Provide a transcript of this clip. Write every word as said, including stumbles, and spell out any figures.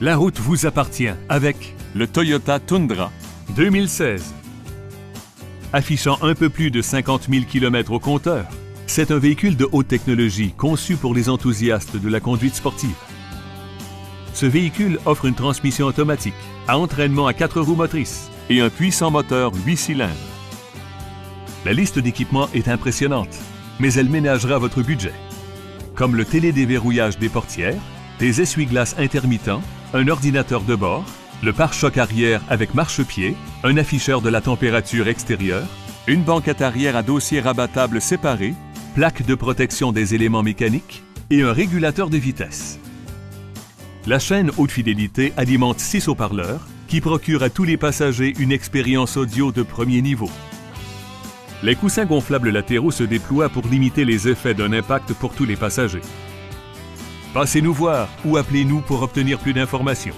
La route vous appartient avec le Toyota Tundra deux mille seize. Affichant un peu plus de cinquante mille km au compteur, c'est un véhicule de haute technologie conçu pour les enthousiastes de la conduite sportive. Ce véhicule offre une transmission automatique à entraînement à quatre roues motrices et un puissant moteur huit cylindres. La liste d'équipements est impressionnante, mais elle ménagera votre budget. Comme le télédéverrouillage des portières, des essuie-glaces intermittents, un ordinateur de bord, le pare-choc arrière avec marche-pied, un afficheur de la température extérieure, une banquette arrière à dossier rabattable séparé, plaque de protection des éléments mécaniques et un régulateur de vitesse. La chaîne haute fidélité alimente six haut-parleurs qui procurent à tous les passagers une expérience audio de premier niveau. Les coussins gonflables latéraux se déploient pour limiter les effets d'un impact pour tous les passagers. Passez-nous voir ou appelez-nous pour obtenir plus d'informations.